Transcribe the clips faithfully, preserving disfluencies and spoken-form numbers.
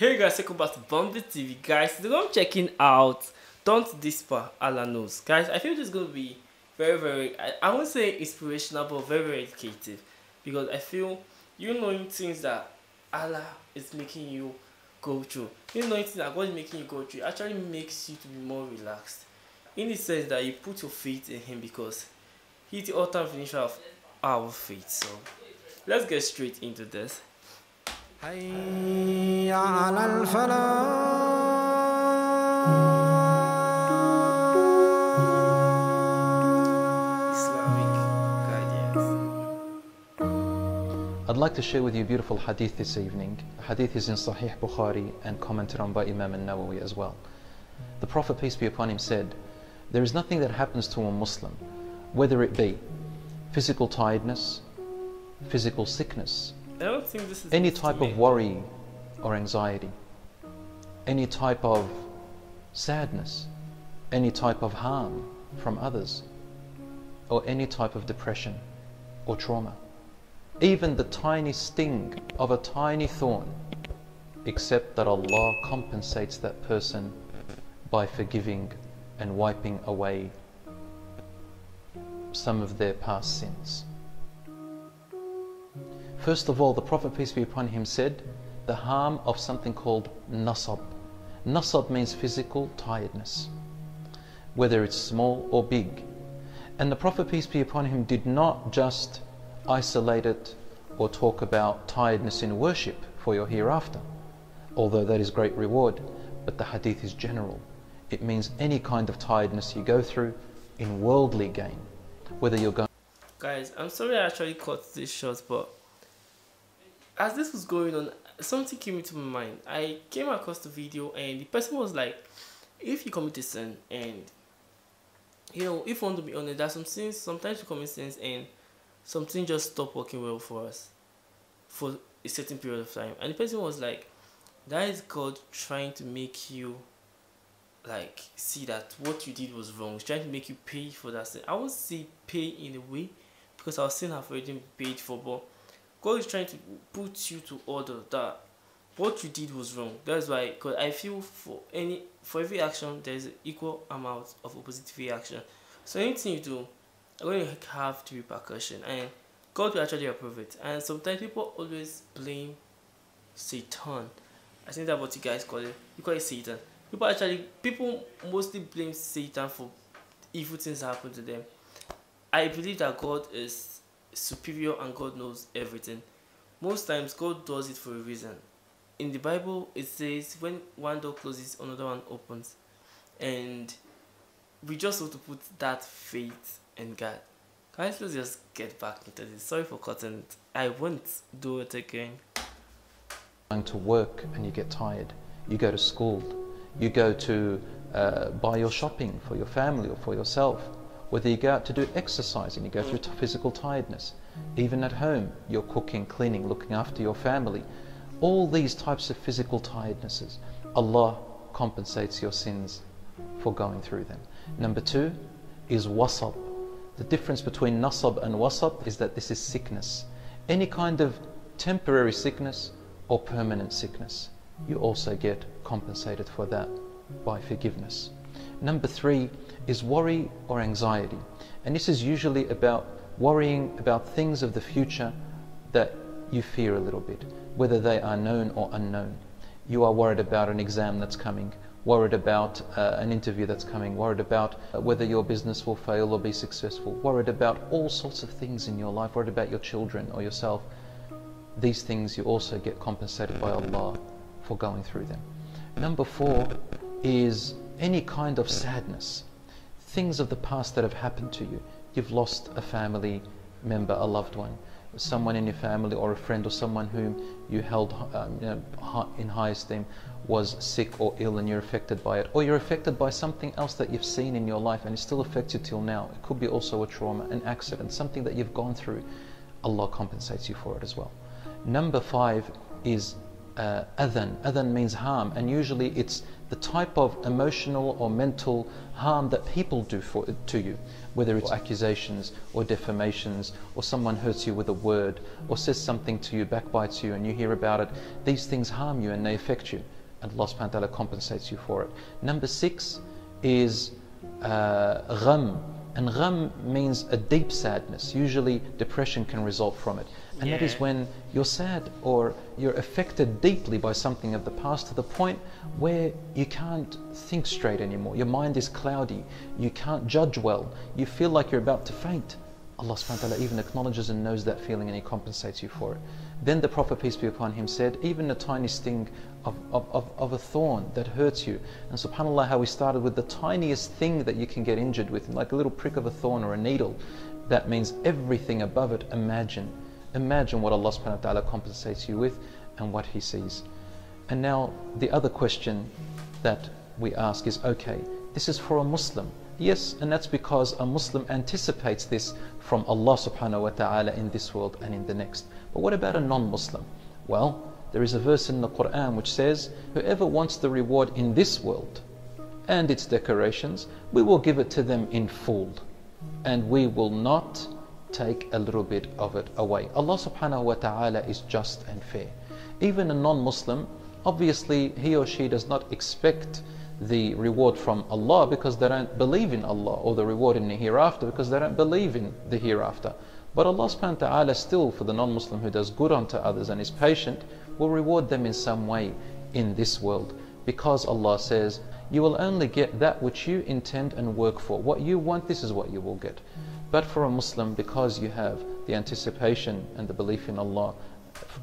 Hey guys, welcome back to Bambi T V. Guys, today I'm checking out Don't Despair, Allah Knows. Guys, I feel this is going to be very, very, I, I won't say inspirational, but very, very educative. Because I feel you knowing things that Allah is making you go through, you knowing things that God is making you go through, actually makes you to be more relaxed. In the sense that you put your faith in Him because He's the author and finisher of our faith. So, let's get straight into this. حي على الفلاح. Islamic guidance. I'd like to share with you a beautiful hadith this evening. The hadith is in Sahih Bukhari and commented on by Imam Al-Nawawi as well. The Prophet, peace be upon him, said, there is nothing that happens to a Muslim, whether it be physical tiredness, physical sickness, I don't think this is any type of worry or anxiety, any type of sadness, any type of harm from others, or any type of depression or trauma. Even the tiny sting of a tiny thorn, except that Allah compensates that person by forgiving and wiping away some of their past sins. First of all, the Prophet, peace be upon him, said the harm of something called nasab. Nasab means physical tiredness, whether it's small or big. And the Prophet, peace be upon him, did not just isolate it or talk about tiredness in worship for your hereafter, although that is great reward, but the hadith is general. It means any kind of tiredness you go through in worldly gain, whether you're going... Guys, I'm sorry I actually cut this short, but as this was going on, something came into my mind. I came across the video and the person was like, if you commit a sin and, you know, if you want to be honest, there are some sins, sometimes we commit sins and something just stopped working well for us for a certain period of time. And the person was like, that is God trying to make you, like, see that what you did was wrong. He's trying to make you pay for that sin. I won't say pay in a way because our sin have already been paid for, but God is trying to put you to order that what you did was wrong. That's why, because I feel for any for every action there's an equal amount of opposite reaction. So anything you do, you're going to have to repercussion, and God will actually approve it. And sometimes people always blame Satan. I think that's what you guys call it. You call it Satan. People actually people mostly blame Satan for evil things that happen to them. I believe that God is superior and God knows everything. Most times God does it for a reason. In the Bible it says when one door closes another one opens, and we just have to put that faith in God. Guys, let's just get back into this. Sorry for cutting it. I won't do it again. Going to work and you get tired, you go to school, you go to uh, buy your shopping for your family or for yourself, whether you go out to do exercise and you go through physical tiredness, even at home, you're cooking, cleaning, looking after your family, all these types of physical tirednesses, Allah compensates your sins for going through them. Number two is wasab. The difference between nasab and wasab is that this is sickness. Any kind of temporary sickness or permanent sickness, you also get compensated for that by forgiveness. Number three is worry or anxiety, and this is usually about worrying about things of the future that you fear a little bit, whether they are known or unknown. You are worried about an exam that's coming, worried about uh, an interview that's coming, worried about uh, whether your business will fail or be successful, worried about all sorts of things in your life, worried about your children or yourself. These things you also get compensated by Allah for going through them. Number four is any kind of sadness, things of the past that have happened to you. You've lost a family member, a loved one, someone in your family or a friend or someone whom you held um, you know, in high esteem was sick or ill and you're affected by it, or you're affected by something else that you've seen in your life and it still affects you till now. It could be also a trauma, an accident, something that you've gone through. Allah compensates you for it as well. Number five is uh, adhan. Adhan means harm, and usually it's the type of emotional or mental harm that people do for, to you, whether it's accusations or defamations, or someone hurts you with a word, or says something to you, backbites you, and you hear about it. These things harm you and they affect you, and Allah subhanahu wa ta'ala compensates you for it. Number six is uh, gham, and gham means a deep sadness. Usually depression can result from it, and yeah. that is when you're sad or you're affected deeply by something of the past to the point where you can't think straight anymore. Your mind is cloudy, you can't judge well, you feel like you're about to faint. Allah subhanahu wa ta'ala even acknowledges and knows that feeling, and He compensates you for it. Then the Prophet, peace be upon him, said, even the tiny sting of, of, of, of a thorn that hurts you. And subhanAllah, how we started with the tiniest thing that you can get injured with, like a little prick of a thorn or a needle. That means everything above it, imagine. Imagine what Allah subhanahu wa ta'ala compensates you with and what He sees. And now the other question that we ask is, okay, this is for a Muslim. Yes, and that's because a Muslim anticipates this from Allah subhanahu wa ta'ala in this world and in the next. But what about a non-Muslim? Well, there is a verse in the Quran which says, whoever wants the reward in this world and its decorations, we will give it to them in full, and we will not take a little bit of it away. Allah subhanahu wa ta'ala is just and fair. Even a non-Muslim, obviously he or she does not expect the reward from Allah because they don't believe in Allah, or the reward in the hereafter because they don't believe in the hereafter. But Allah subhanahu wa ta'ala still, for the non-Muslim who does good unto others and is patient, will reward them in some way in this world, because Allah says, you will only get that which you intend and work for. What you want, this is what you will get. But for a Muslim, because you have the anticipation and the belief in Allah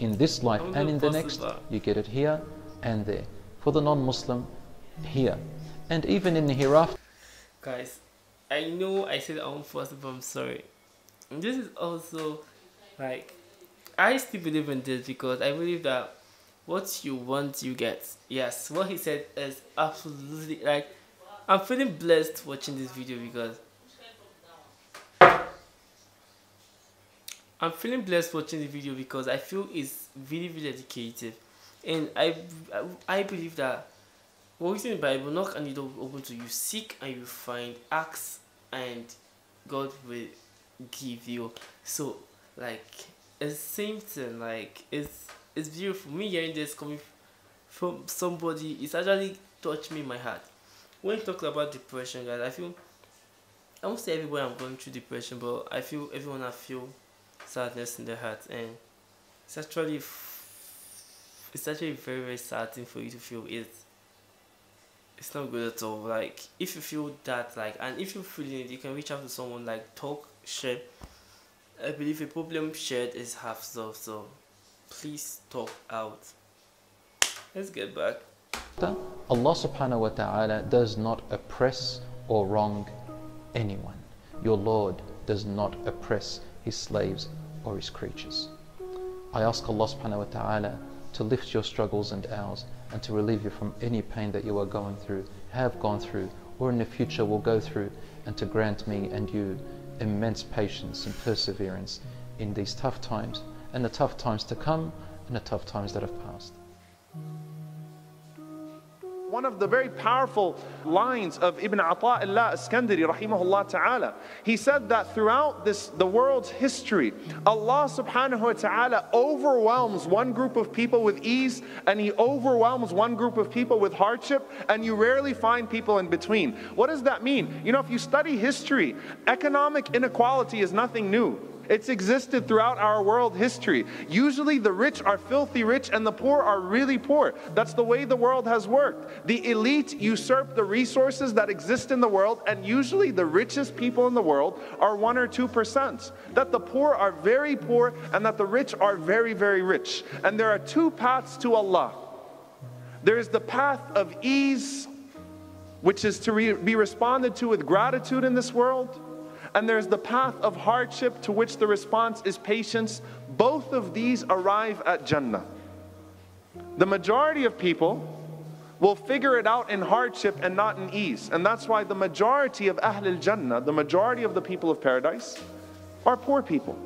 in this life and in the next, you get it here and there. For the non-Muslim, here and even in the hereafter. Guys, I know I said I'm first, but I'm sorry. This is also like, I still believe in this because I believe that what you want, you get. Yes, what he said is absolutely, like, I'm feeling blessed watching this video because I'm feeling blessed watching the video because I feel it's really, really educative, and I I believe that. What is in the Bible? Knock and it will open to you. Seek and you find. Ask and God will give you. So, like, it's the same thing. Like, it's it's beautiful. Me hearing this coming from somebody, it's actually touched me in my heart. When you talk about depression, guys, I feel, I won't say everywhere I'm going through depression, but I feel everyone I feel sadness in their heart, and it's actually it's actually very, very sad thing for you to feel it. It's not good at all. Like, if you feel that, like, and if you're feeling it, you can reach out to someone, like, talk, share. I believe a problem shared is half solved, so please talk out. Let's get back. Allah subhanahu wa ta'ala does not oppress or wrong anyone. Your Lord does not oppress His slaves or His creatures. I ask Allah subhanahu wa ta'ala to lift your struggles and ours, and to relieve you from any pain that you are going through, have gone through, or in the future will go through, and to grant me and you immense patience and perseverance in these tough times, and the tough times to come, and the tough times that have passed. One of the very powerful lines of Ibn Ata'illah Iskandari rahimahullah ta'ala, he said that throughout this, the world's history, Allah subhanahu wa ta'ala overwhelms one group of people with ease, and He overwhelms one group of people with hardship, and you rarely find people in between. What does that mean? You know, if you study history, economic inequality is nothing new. It's existed throughout our world history. Usually the rich are filthy rich and the poor are really poor. That's the way the world has worked. The elite usurp the resources that exist in the world, and usually the richest people in the world are one or two percent. That the poor are very poor and that the rich are very, very rich. And there are two paths to Allah. There is the path of ease, which is to re be responded to with gratitude in this world. And there's the path of hardship, to which the response is patience. Both of these arrive at Jannah. The majority of people will figure it out in hardship and not in ease. And that's why the majority of Ahlul Jannah, the majority of the people of paradise, are poor people.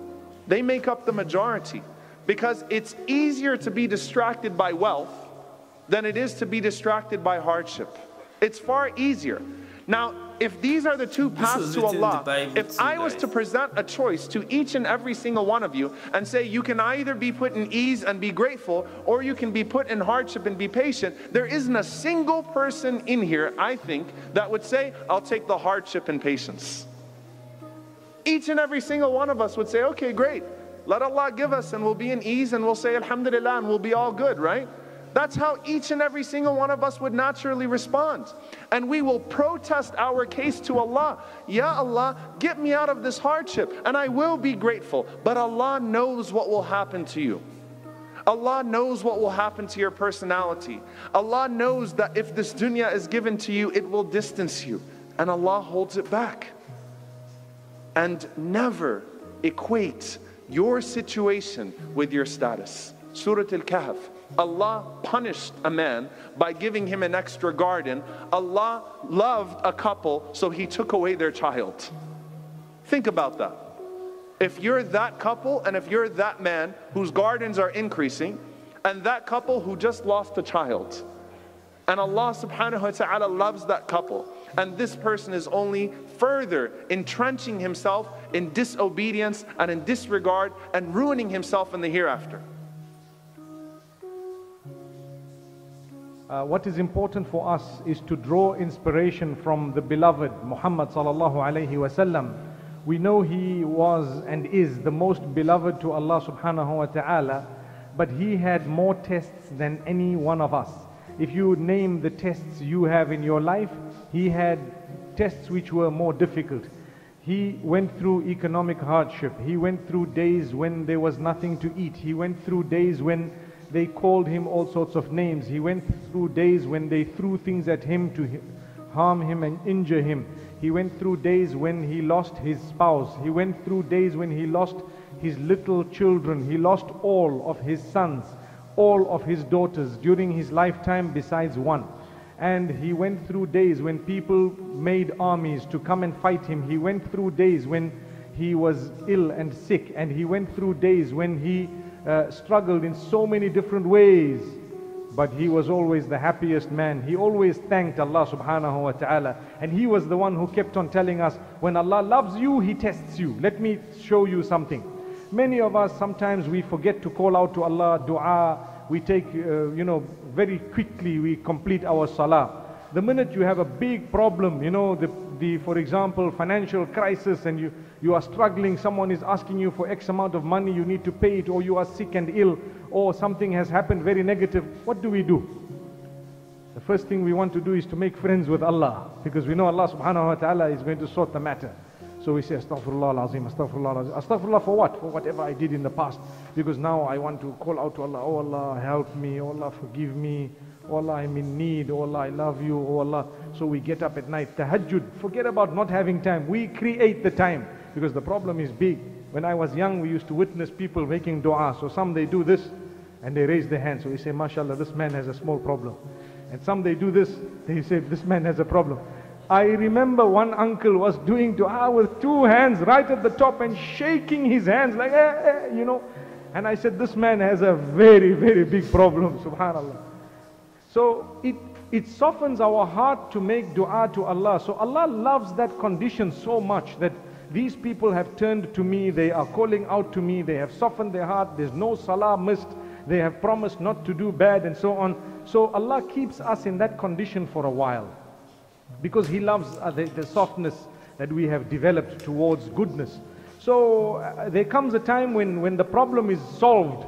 They make up the majority. because it's easier to be distracted by wealth than it is to be distracted by hardship. It's far easier. Now, if these are the two paths to Allah, if I was to present a choice to each and every single one of you and say you can either be put in ease and be grateful, or you can be put in hardship and be patient, there isn't a single person in here, I think, that would say, I'll take the hardship and patience. Each and every single one of us would say, okay, great. Let Allah give us and we'll be in ease and we'll say Alhamdulillah and we'll be all good, right? That's how each and every single one of us would naturally respond. And we will protest our case to Allah. Ya Allah, get me out of this hardship and I will be grateful. But Allah knows what will happen to you. Allah knows what will happen to your personality. Allah knows that if this dunya is given to you, it will distance you. And Allah holds it back. And never equate your situation with your status. Surah Al-Kahf. Allah punished a man by giving him an extra garden. Allah loved a couple, so He took away their child. Think about that. If you're that couple and if you're that man whose gardens are increasing, and that couple who just lost a child, and Allah subhanahu wa ta'ala loves that couple, and this person is only further entrenching himself in disobedience and in disregard and ruining himself in the hereafter. Uh, what is important for us is to draw inspiration from the beloved Muhammad sallallahu alayhi wa sallam. We know he was and is the most beloved to Allah subhanahu wa ta'ala, but he had more tests than any one of us. If you name the tests you have in your life, he had tests which were more difficult. He went through economic hardship. He went through days when there was nothing to eat. He went through days when they called him all sorts of names. He went through days when they threw things at him to harm him and injure him. He went through days when he lost his spouse. He went through days when he lost his little children. He lost all of his sons, all of his daughters during his lifetime besides one. And he went through days when people made armies to come and fight him. He went through days when he was ill and sick. And he went through days when he Uh, struggled in so many different ways, but he was always the happiest man. He always thanked Allah subhanahu wa ta'ala, and he was the one who kept on telling us, when Allah loves you, He tests you. Let me show you something. Many of us, sometimes we forget to call out to Allah, dua. We take, uh, you know, very quickly we complete our salah. The minute you have a big problem, you know, the, the for example, financial crisis, and you You are struggling, someone is asking you for X amount of money, you need to pay it, or you are sick and ill, or something has happened very negative. What do we do? The first thing we want to do is to make friends with Allah, because we know Allah subhanahu wa ta'ala is going to sort the matter. So we say, Astaghfirullah al-Azim, Astaghfirullah al-Azim. Astaghfirullah for what? For whatever I did in the past. Because now I want to call out to Allah, oh Allah, help me, oh Allah, forgive me, oh Allah, I'm in need, oh Allah, I love you, oh Allah. So we get up at night, tahajjud, forget about not having time. We create the time. Because the problem is big. When I was young, we used to witness people making dua. So some they do this and they raise their hands. So we say, mashallah, this man has a small problem. And some they do this, they say, this man has a problem. I remember one uncle was doing dua with two hands right at the top and shaking his hands like, eh, eh, you know. And I said, this man has a very, very big problem, subhanallah. So it, it softens our heart to make dua to Allah. So Allah loves that condition so much that these people have turned to me, they are calling out to me, they have softened their heart, there's no salah missed, they have promised not to do bad and so on. So Allah keeps us in that condition for a while, because He loves uh, the, the softness that we have developed towards goodness. So uh, there comes a time when, when the problem is solved,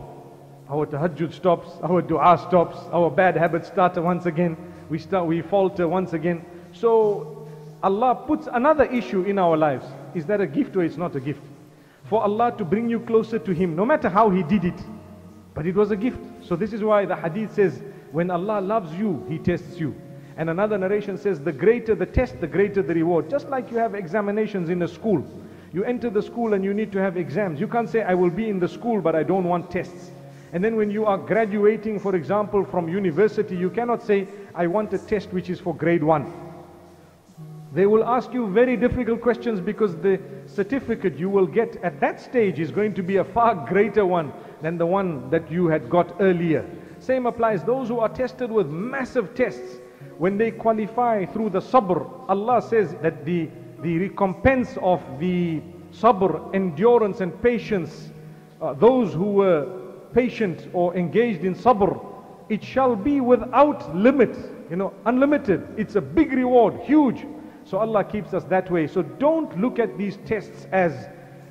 our tahajjud stops, our dua stops, our bad habits start once again, we, start, we falter once again. So Allah puts another issue in our lives. Is that a gift or it's not a gift? For Allah to bring you closer to Him, no matter how He did it, but it was a gift. So this is why the hadith says, when Allah loves you, He tests you. And another narration says, the greater the test, the greater the reward. Just like you have examinations in a school. You enter the school and you need to have exams. You can't say, I will be in the school, but I don't want tests. And then when you are graduating, for example, from university, you cannot say, I want a test which is for grade one. They will ask you very difficult questions, because the certificate you will get at that stage is going to be a far greater one than the one that you had got earlier. Same applies those who are tested with massive tests. When they qualify through the sabr, Allah says that the, the recompense of the sabr, endurance and patience, uh, those who were patient or engaged in sabr, it shall be without limit, you know, unlimited. It's a big reward, huge. So Allah keeps us that way. So don't look at these tests as,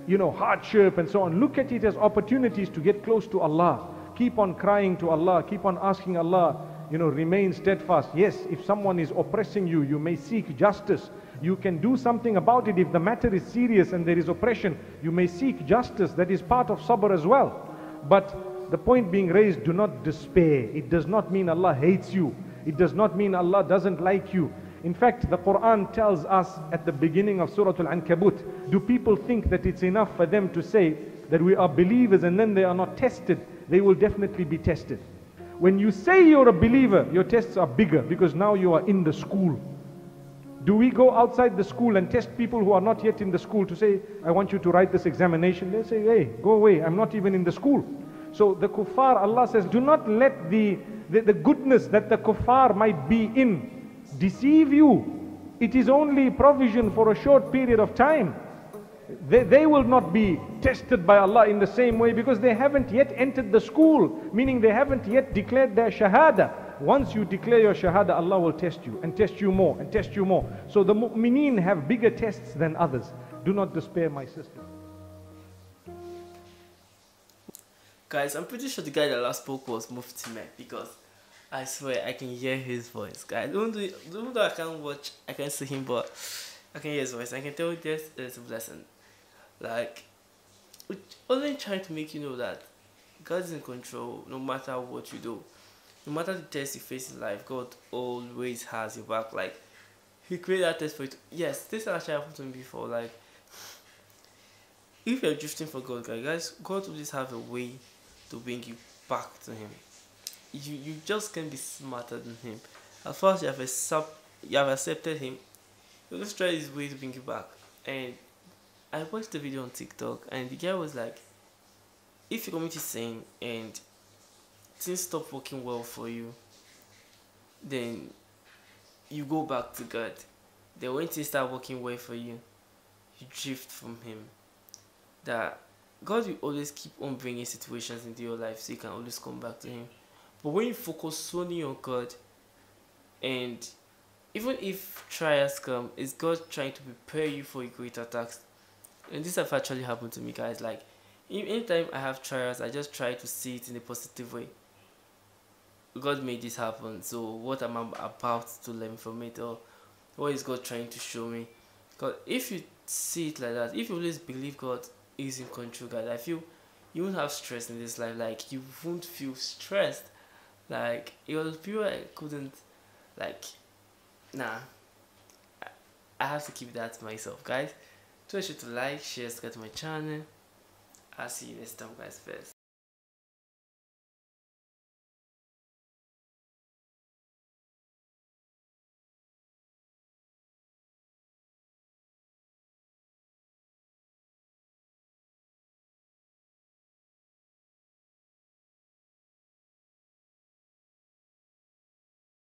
you know, hardship and so on. Look at it as opportunities to get close to Allah. Keep on crying to Allah, keep on asking Allah, you know, remain steadfast. Yes, if someone is oppressing you, you may seek justice. You can do something about it. If the matter is serious and there is oppression, you may seek justice. That is part of sabr as well. But the point being raised, do not despair. It does not mean Allah hates you. It does not mean Allah doesn't like you. In fact, the Quran tells us at the beginning of Surah Al-Ankabut, do people think that it's enough for them to say that we are believers and then they are not tested? They will definitely be tested. When you say you're a believer, your tests are bigger, because now you are in the school. Do we go outside the school and test people who are not yet in the school to say, I want you to write this examination? They say, hey, go away, I'm not even in the school. So the kuffar, Allah says, do not let the, the, the goodness that the kuffar might be in deceive you. It is only provision for a short period of time. They, they will not be tested by Allah in the same way, because they haven't yet entered the school, meaning they haven't yet declared their shahada. Once you declare your shahada, Allah will test you and test you more and test you more. So the mu'mineen have bigger tests than others. Do not despair, my sister. Guys, I'm pretty sure the guy that last spoke was Mufti Menk, because I swear I can hear his voice, guys. Even though, even though I can't watch, I can't see him, but I can hear his voice. I can tell there's a blessing. Like, we're only trying to make you know that God is in control no matter what you do. No matter the test you face in life, God always has your back. Like, He created that test for you to, yes, this actually happened to me before. Like, if you're drifting for God, guys, God will just have a way to bring you back to Him. You you just can't be smarter than Him. As far as you have, accept, you have accepted Him, He'll just try His way to bring you back. And I watched the video on TikTok, and the guy was like, if you commit to sin and things stop working well for you, then you go back to God. Then when things start working well for you, you drift from Him. That God will always keep on bringing situations into your life so you can always come back to Him. But when you focus solely on God, and even if trials come, it's God trying to prepare you for your greater attacks. And this have actually happened to me, guys. Like, anytime I have trials, I just try to see it in a positive way. God made this happen, so what am I about to learn from it, or what is God trying to show me? Because if you see it like that, if you always believe God is in control, guys, I feel you won't have stress in this life. Like, you won't feel stressed. Like, it was pure, I couldn't, like, nah, I have to keep that to myself, guys. So, I should like, share, subscribe to my channel. I'll see you next time, guys. First.